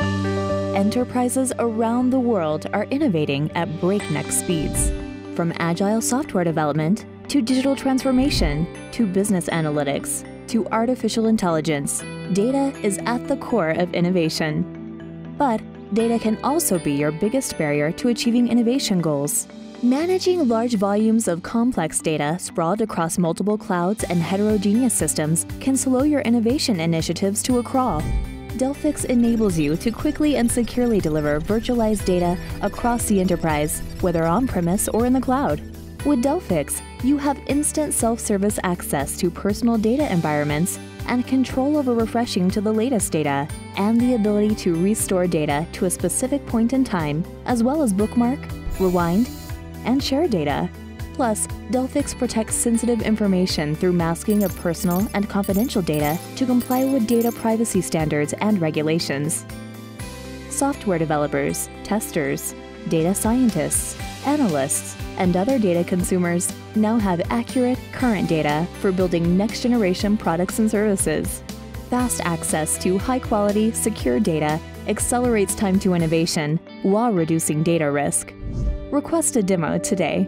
Enterprises around the world are innovating at breakneck speeds. From agile software development, to digital transformation, to business analytics, to artificial intelligence, data is at the core of innovation. But data can also be your biggest barrier to achieving innovation goals. Managing large volumes of complex data sprawled across multiple clouds and heterogeneous systems can slow your innovation initiatives to a crawl. Delphix enables you to quickly and securely deliver virtualized data across the enterprise, whether on-premise or in the cloud. With Delphix, you have instant self-service access to personal data environments and control over refreshing to the latest data, and the ability to restore data to a specific point in time, as well as bookmark, rewind, and share data. Plus, Delphix protects sensitive information through masking of personal and confidential data to comply with data privacy standards and regulations. Software developers, testers, data scientists, analysts, and other data consumers now have accurate, current data for building next-generation products and services. Fast access to high-quality, secure data accelerates time to innovation while reducing data risk. Request a demo today.